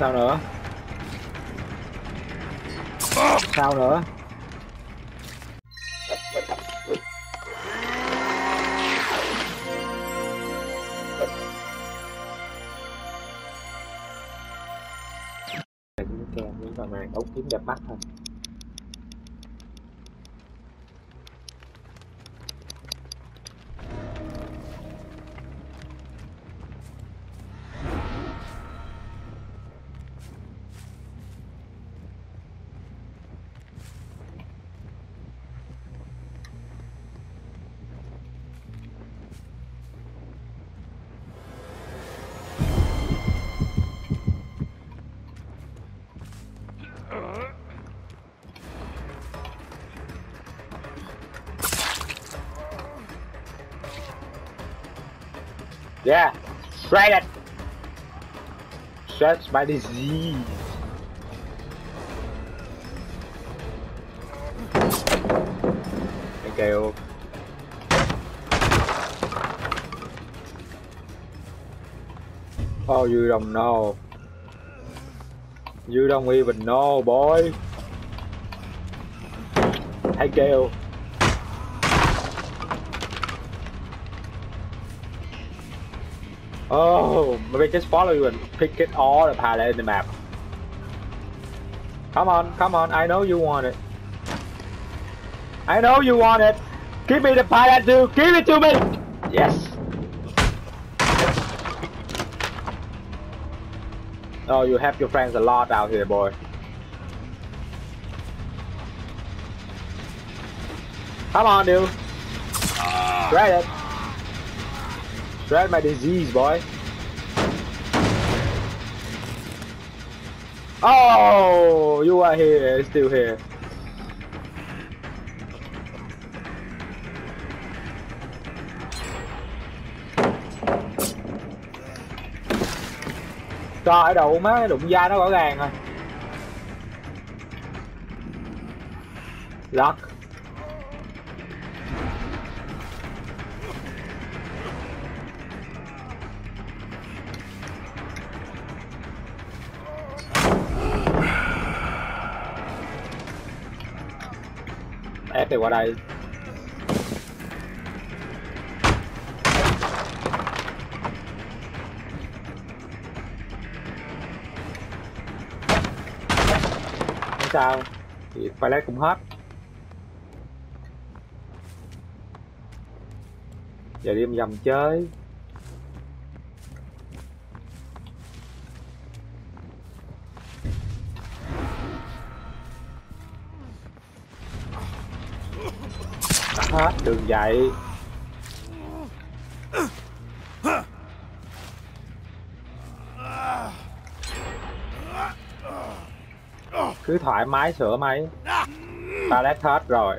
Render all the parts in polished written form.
Sao nữa? Sao nữa? Màn ống kiếm đẹp mắt thôi. Yeah, try that. Search my disease. Okay, oh. Oh, you don't know. You don't even know, boy. Hey, Gale. Oh, maybe just follow you and pick it all the palette in the map. Come on, come on, I know you want it. I know you want it. Give me the palette, dude, give it to me! Yes! Oh, you have your friends a lot out here, boy. Come on, dude. Try it. Spread my disease, boy. Oh, you are here, still here. Trời đậu má, đụng da nó rõ ràng rồi. Lock. Ép thì qua đây. Không sao thì phải lấy cũng hết. Giờ đi vòng vòng chơi. Hết đường dạy. Cứ thoải mái sửa máy. Pallet hết rồi.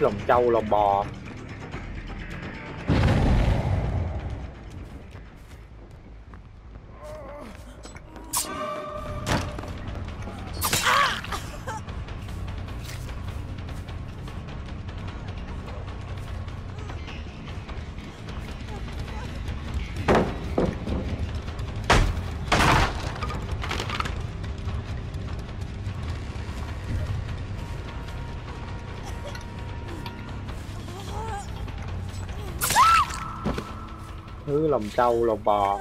Lòng trâu lòng bò. Thứ lòng trâu lòng bò.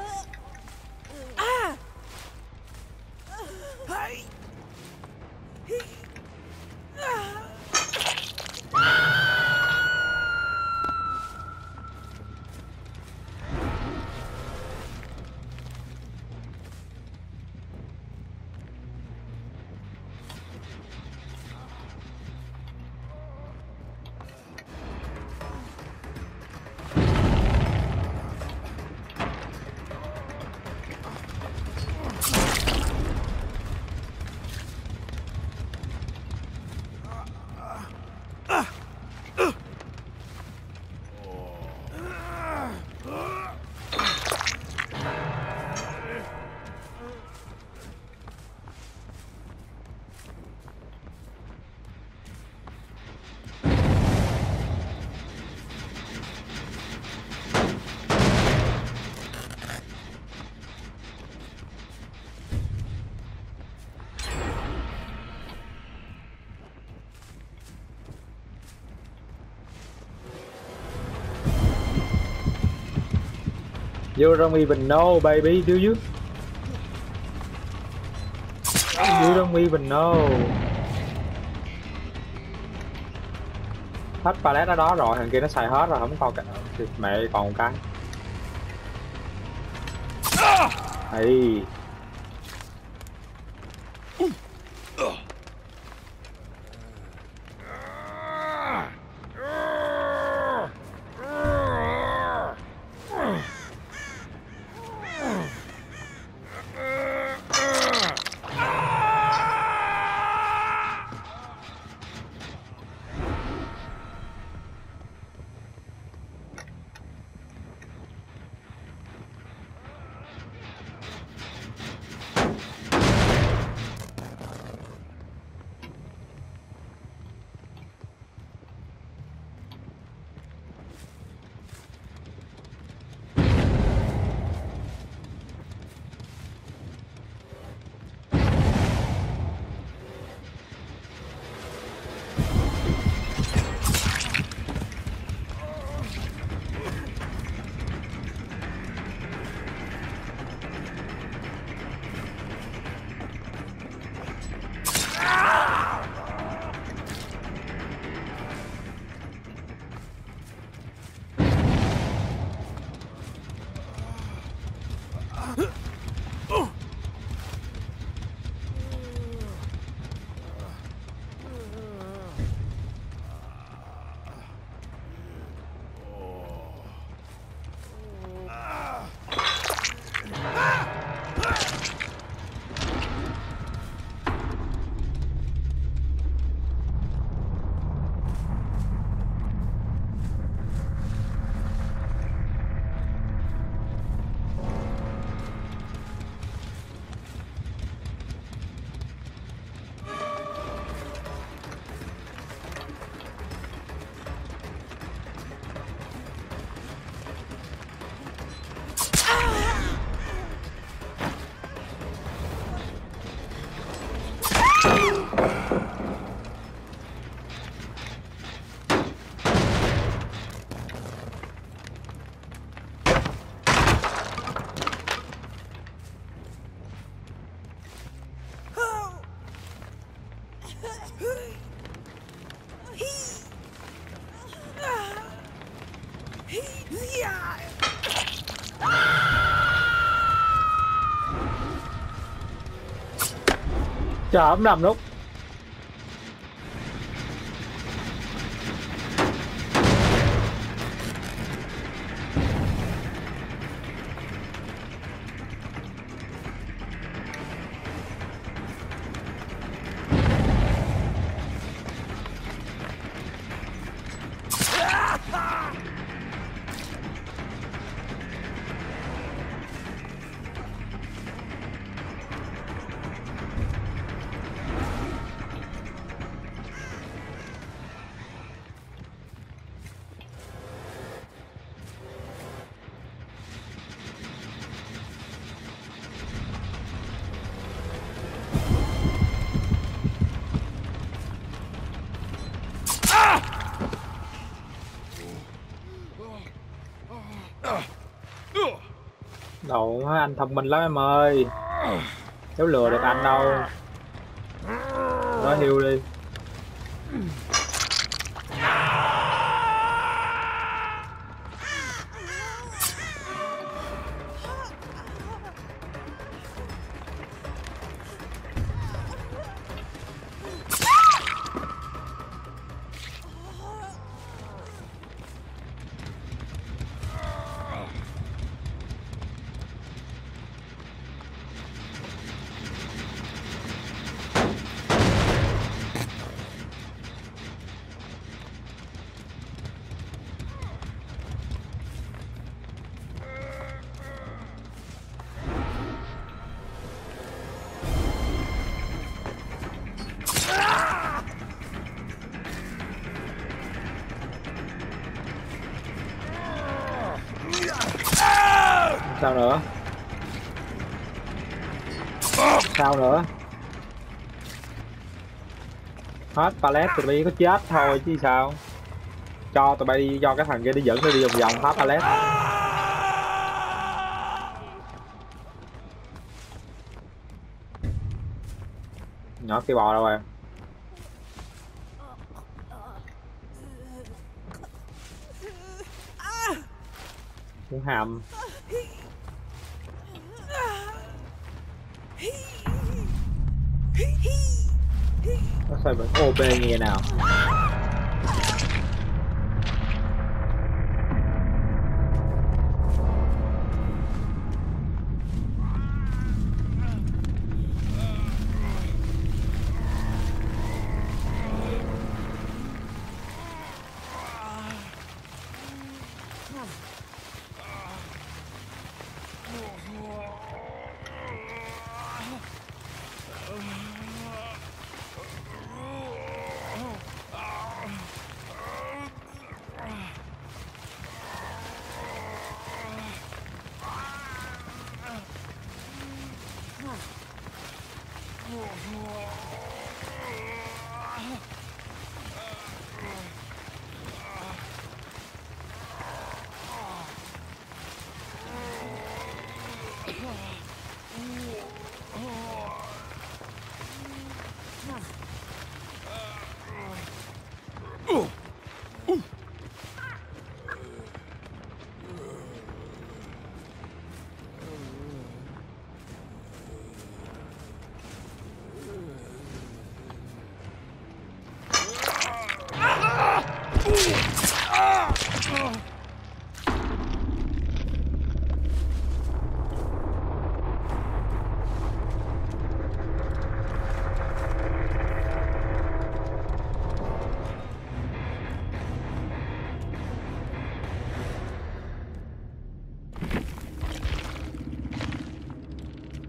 You don't even know, baby, do you? You don't even know. Hết pallet ở đó rồi, thằng kia nó xài hết rồi, không còn cái... Mẹ còn một cái. Ây. Chờ ấm nằm nút. Đậu quá, anh thông minh lắm em ơi. Nếu lừa được anh đâu. Nó hiu đi. Sao nữa? Sao nữa? Hết pallet tụi bay có chết thôi chứ sao? Cho tụi bay, cho cái thằng kia đi dẫn nó đi vòng vòng hết pallet. Nhỏ kia bò đâu rồi? Cũng hàm. Nó xoay bằng OP như thế nào?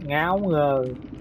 Ngáo ngờ.